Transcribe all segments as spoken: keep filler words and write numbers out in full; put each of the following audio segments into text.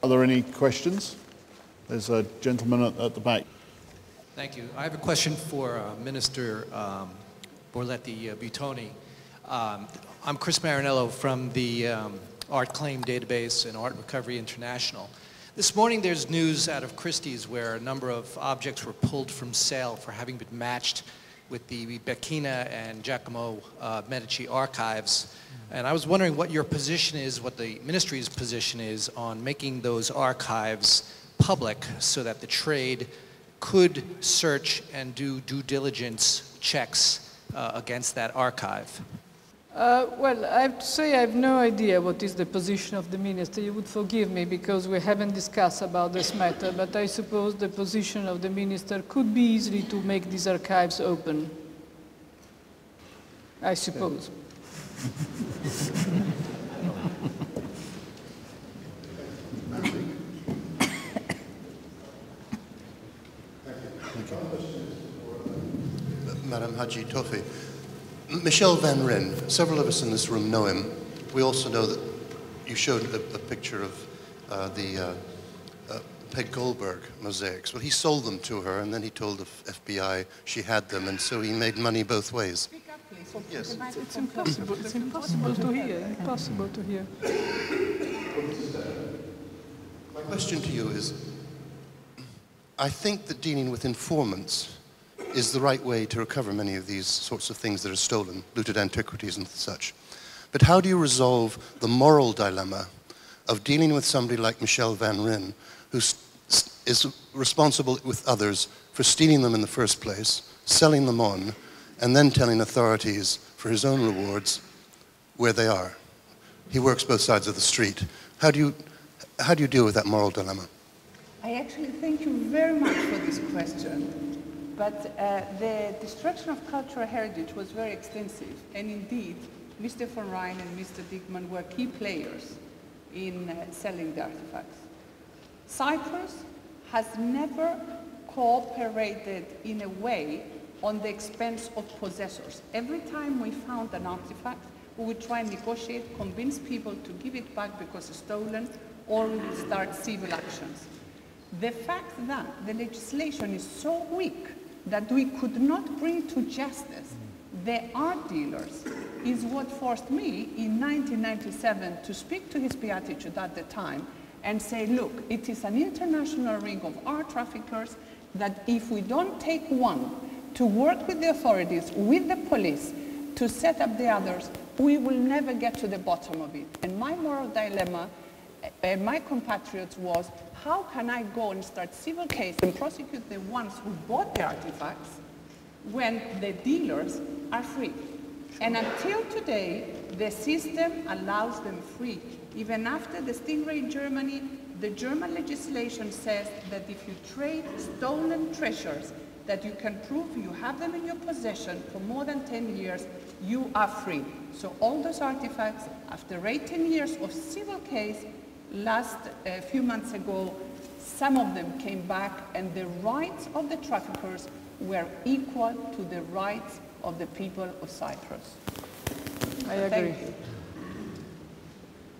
Are there any questions? There's a gentleman at, at the back. Thank you. I have a question for uh, Minister um, Borletti uh, Butoni. Um, I'm Chris Marinello from the um, Art Claim Database and Art Recovery International. This morning there's news out of Christie's where a number of objects were pulled from sale for having been matched with the Becchina and Giacomo uh, Medici archives. And I was wondering what your position is, what the ministry's position is on making those archives public so that the trade could search and do due diligence checks uh, against that archive. Uh, well, I have to say I have no idea what is the position of the minister. You would forgive me because we haven't discussed about this matter, but I suppose the position of the minister could be easily to make these archives open. I suppose. Madam Haji Tofi. Michel van Rijn, several of us in this room know him. We also know that you showed a, a picture of uh, the uh, uh, Peg Goldberg mosaics. Well, he sold them to her, and then he told the F B I she had them, and so he made money both ways. Speak up, please. Yes. It's, it's impossible. It's impossible to hear. Impossible to hear. My question to you is, I think that dealing with informants is the right way to recover many of these sorts of things that are stolen, looted antiquities and such. But how do you resolve the moral dilemma of dealing with somebody like Michel van Rijn, who is responsible with others for stealing them in the first place, selling them on, and then telling authorities for his own rewards where they are? He works both sides of the street. How do you, how do you deal with that moral dilemma? I actually thank you very much for this question. But uh, the destruction of cultural heritage was very extensive, and indeed, Mister van Rijn and Mister Dieckmann were key players in uh, selling the artifacts. Cyprus has never cooperated in a way on the expense of possessors. Every time we found an artifact, we would try and negotiate, convince people to give it back because it's stolen, or we would start civil actions. The fact that the legislation is so weak that we could not bring to justice the art dealers is what forced me in nineteen ninety-seven to speak to His Beatitude at the time and say, look, it is an international ring of art traffickers that if we don't take one to work with the authorities, with the police, to set up the others, we will never get to the bottom of it. And my moral dilemma and my compatriots was, how can I go and start civil cases and prosecute the ones who bought the artifacts when the dealers are free? And until today, the system allows them free. Even after the stingray in Germany, the German legislation says that if you trade stolen treasures, that you can prove you have them in your possession for more than ten years, you are free. So all those artifacts, after eighteen years of civil case, last a uh, few months ago, some of them came back, and the rights of the traffickers were equal to the rights of the people of Cyprus. I agree. Thank you.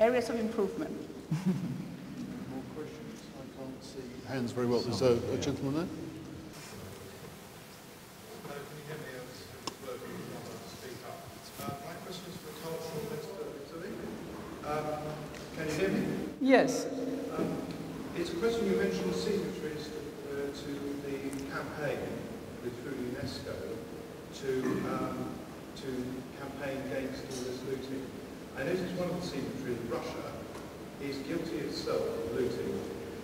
Areas of improvement. More questions? I can't see hands very well. Is there a gentleman there? Yes. Um, it's a question you mentioned signatories uh, to the campaign with, through UNESCO to, um, to campaign against all this looting. I noticed one of the signatories, Russia, is guilty itself of looting.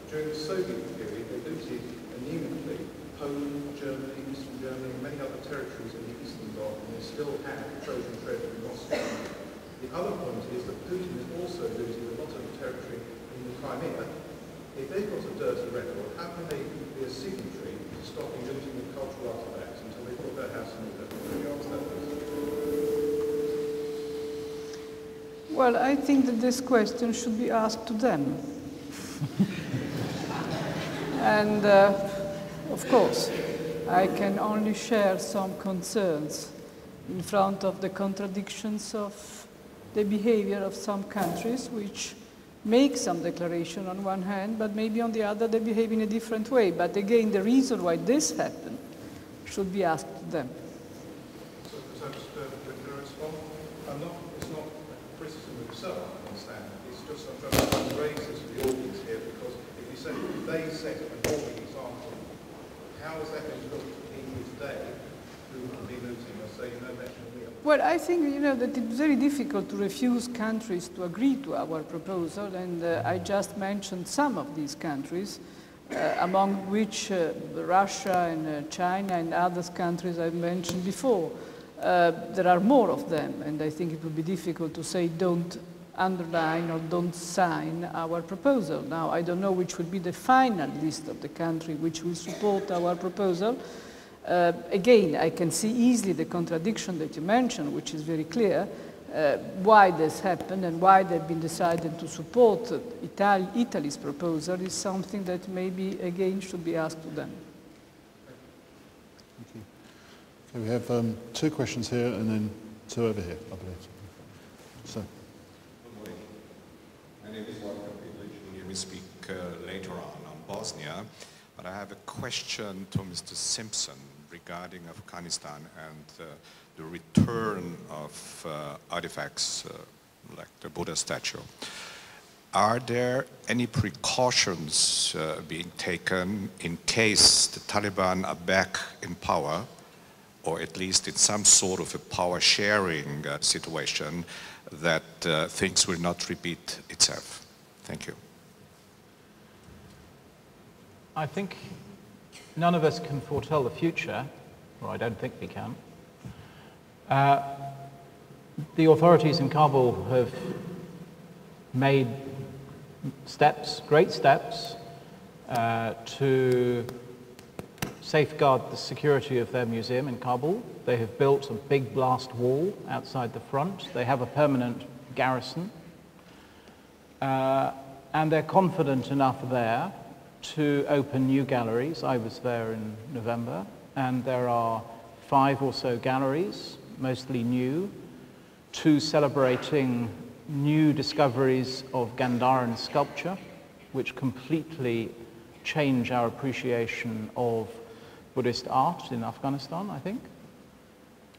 During the Soviet period, they looted anemically Poland, Germany, Eastern Germany, and many other territories in the Eastern Bloc, and they still have the Trojan treasure in Moscow. The other point is that Putin is also looting a lot of territory in the Crimea. If they've got a dirty record, how can they be a signatory to stopping looting the cultural artifacts until they put their house in order? Well, I think that this question should be asked to them. And, uh, of course, I can only share some concerns in front of the contradictions of the behavior of some countries which make some declaration on one hand, but maybe on the other they behave in a different way. But again, the reason why this happened should be asked to them. So, so just uh, to respond, I'm not, it's not criticism of yourself, I understand. It's just I'm trying to raise this to the audience here, because if you say they set an ordinary example, how is that going to look in today? Who will be losing or say no mention of real? Well, I think, you know, that it's very difficult to refuse countries to agree to our proposal, and uh, I just mentioned some of these countries. Uh, among which uh, Russia and uh, China and other countries I've mentioned before. Uh, there are more of them, and I think it would be difficult to say don't underline or don't sign our proposal. Now, I don't know which would be the final list of the country which will support our proposal. Uh, again, I can see easily the contradiction that you mentioned, which is very clear, uh, why this happened and why they've been decided to support Itali Italy's proposal is something that maybe, again, should be asked to them. Thank you. Okay, we have um, two questions here and then two over here, I believe. So. Good morning. My name is Walter Pidlich. We speak uh, later on on Bosnia, but I have a question to Mister Simpson regarding Afghanistan and uh, the return of uh, artifacts uh, like the Buddha statue. Are there any precautions uh, being taken in case the Taliban are back in power, or at least in some sort of a power sharing uh, situation, that uh, things will not repeat itself? Thank you. I think none of us can foretell the future, or I don't think we can. Uh, the authorities in Kabul have made steps, great steps, uh, to safeguard the security of their museum in Kabul. They have built a big blast wall outside the front. They have a permanent garrison. Uh, and they're confident enough there to open new galleries. I was there in November, and there are five or so galleries, mostly new, two celebrating new discoveries of Gandharan sculpture, which completely change our appreciation of Buddhist art in Afghanistan, I think.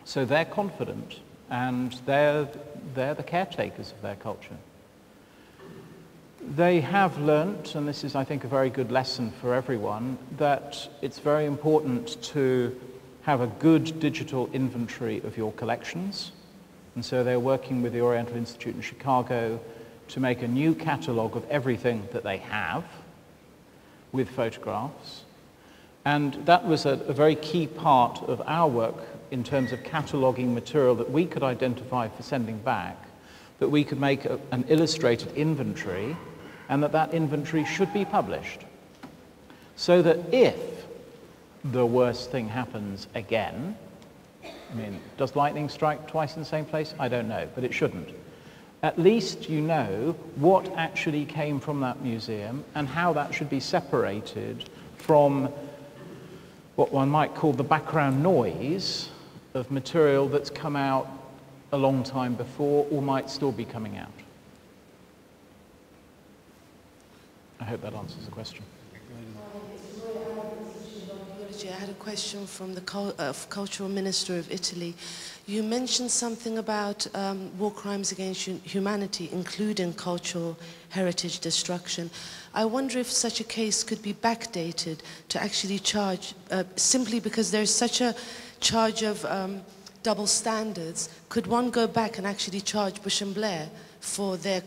So they're confident, and they're, they're the caretakers of their culture. They have learnt, and this is, I think, a very good lesson for everyone, that it's very important to have a good digital inventory of your collections. And so they're working with the Oriental Institute in Chicago to make a new catalogue of everything that they have with photographs. And that was a, a very key part of our work in terms of cataloguing material that we could identify for sending back, that we could make a, an illustrated inventory, and that that inventory should be published. So that if the worst thing happens again, I mean, does lightning strike twice in the same place? I don't know, but it shouldn't. At least you know what actually came from that museum and how that should be separated from what one might call the background noise of material that's come out a long time before, or might still be coming out. I hope that answers the question. I had a question from the uh, Cultural Minister of Italy. You mentioned something about um, war crimes against humanity, including cultural heritage destruction. I wonder if such a case could be backdated to actually charge, uh, simply because there's such a charge of um, double standards. Could one go back and actually charge Bush and Blair for their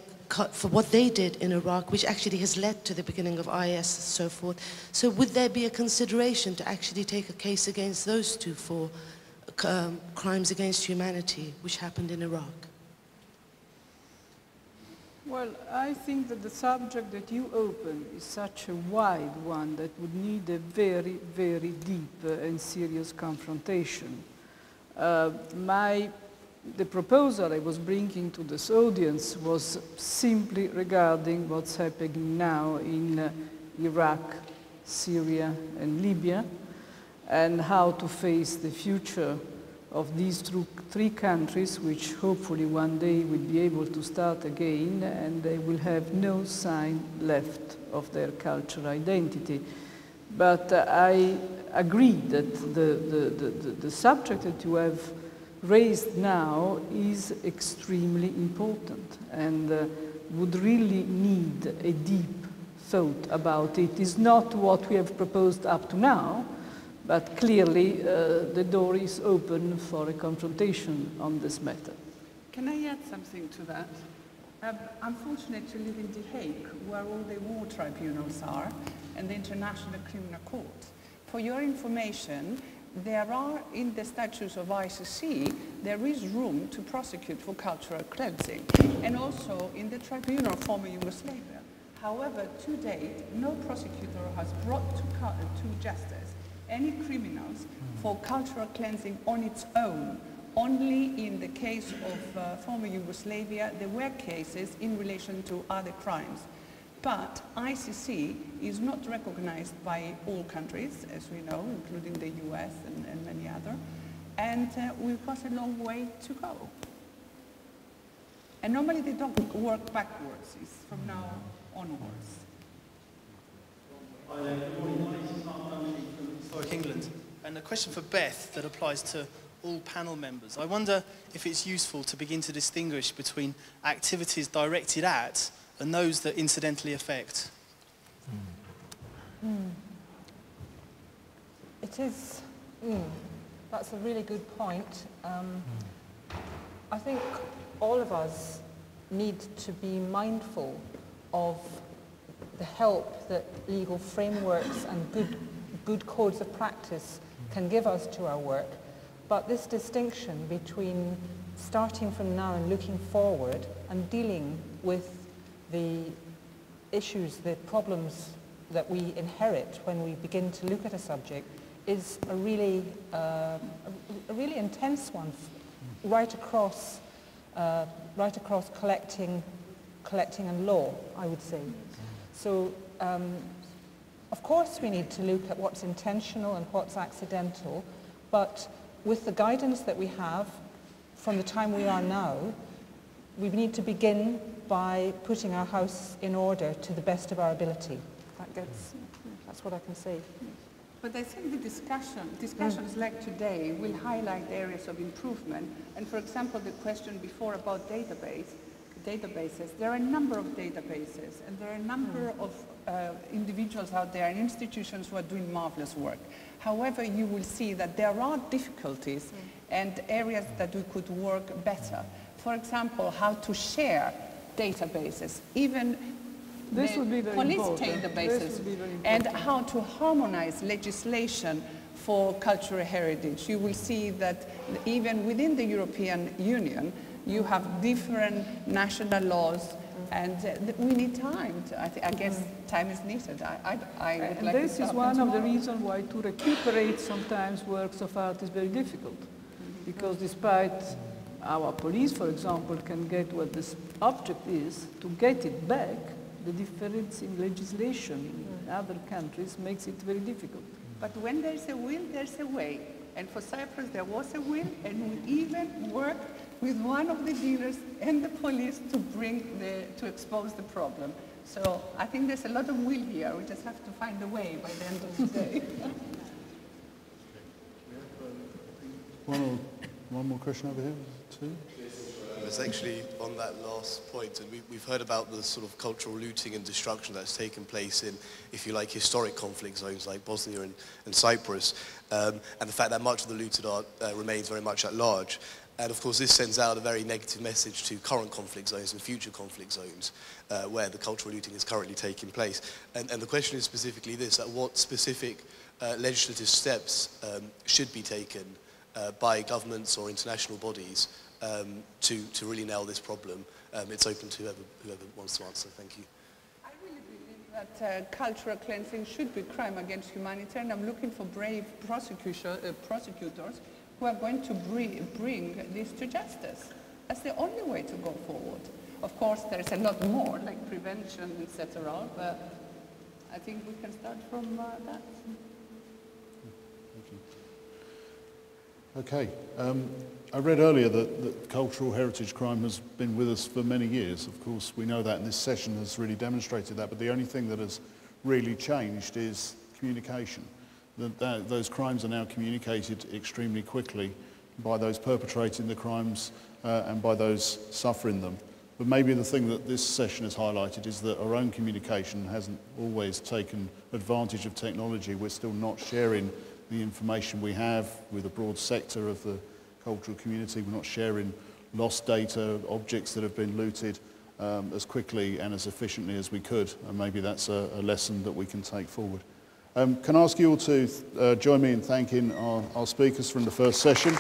for what they did in Iraq, which actually has led to the beginning of I S and so forth? So would there be a consideration to actually take a case against those two for um, crimes against humanity, which happened in Iraq? Well, I think that the subject that you open is such a wide one that would need a very, very deep and serious confrontation. Uh, my The proposal I was bringing to this audience was simply regarding what's happening now in uh, Iraq, Syria, and Libya, and how to face the future of these three countries, which hopefully one day will be able to start again, and they will have no sign left of their cultural identity. But uh, I agree that the, the, the, the, the subject that you have raised now is extremely important and uh, would really need a deep thought about it. It's not what we have proposed up to now, but clearly uh, the door is open for a confrontation on this matter. Can I add something to that? Uh, unfortunately, we live in The Hague, where all the war tribunals are, and the International Criminal Court. For your information, there are, in the statutes of I C C, there is room to prosecute for cultural cleansing, and also in the tribunal of former Yugoslavia. However, to date, no prosecutor has brought to, to justice any criminals for cultural cleansing on its own. Only in the case of uh, former Yugoslavia, there were cases in relation to other crimes. But I C C is not recognized by all countries, as we know, including the U S and, and many other, and uh, we've got a long way to go. And normally they don't work backwards, it's from now onwards. Hi there, good morning, my name is Mark Dunnage from Historic England, and a question for Beth that applies to all panel members. I wonder if it's useful to begin to distinguish between activities directed at and those that incidentally affect. Mm. Mm. It is, mm, that's a really good point. Um, mm. I think all of us need to be mindful of the help that legal frameworks and good, good codes of practice can give us to our work. But this distinction between starting from now and looking forward and dealing with the issues, the problems that we inherit when we begin to look at a subject is a really, uh, a really intense one, right across, uh, right across collecting, collecting and law, I would say. So, um, of course we need to look at what's intentional and what's accidental, but with the guidance that we have from the time we are now, we need to begin by putting our house in order to the best of our ability. That gets, that's what I can say. But I think the discussion, discussions mm. like today will highlight areas of improvement. And for example, the question before about database, databases, there are a number of databases and there are a number mm. of uh, individuals out there and institutions who are doing marvelous work. However, you will see that there are difficulties mm. and areas that we could work better. For example, how to share databases, even this would be very police important. databases, this would be very important. And how to harmonize legislation for cultural heritage. You will see that even within the European Union, you have different national laws, and uh, we need time. To, I, th I guess mm-hmm. time is needed. I, I, I would and like this to is one of the reasons why to recuperate sometimes works of art is very difficult, mm-hmm. because despite our police, for example, can get what this object is, to get it back, the difference in legislation in other countries makes it very difficult. But when there's a will, there's a way. And for Cyprus, there was a will, and we even worked with one of the dealers and the police to bring the, to expose the problem. So I think there's a lot of will here. We just have to find a way by the end of the day. one, one more question over here. It's actually on that last point, and we, we've heard about the sort of cultural looting and destruction that's taken place in, if you like, historic conflict zones like Bosnia and, and Cyprus, um, and the fact that much of the looted art uh, remains very much at large. And of course this sends out a very negative message to current conflict zones and future conflict zones uh, where the cultural looting is currently taking place. And, and the question is specifically this, that what specific uh, legislative steps um, should be taken Uh, by governments or international bodies um, to, to really nail this problem. Um, it's open to whoever, whoever wants to answer. Thank you. I really believe that uh, cultural cleansing should be crime against humanity, and I'm looking for brave prosecutor, uh, prosecutors who are going to bring, bring this to justice. That's the only way to go forward. Of course, there's a lot more, like prevention, et cetera, but I think we can start from uh, that. Okay. Um, I read earlier that, that cultural heritage crime has been with us for many years. Of course, we know that, and this session has really demonstrated that. But the only thing that has really changed is communication. That, that those crimes are now communicated extremely quickly by those perpetrating the crimes uh, and by those suffering them. But maybe the thing that this session has highlighted is that our own communication hasn't always taken advantage of technology. We're still not sharing the information we have with a broad sector of the cultural community. We're not sharing lost data, objects that have been looted um, as quickly and as efficiently as we could. And maybe that's a, a lesson that we can take forward. Um, can I ask you all to uh, join me in thanking our, our speakers from the first session.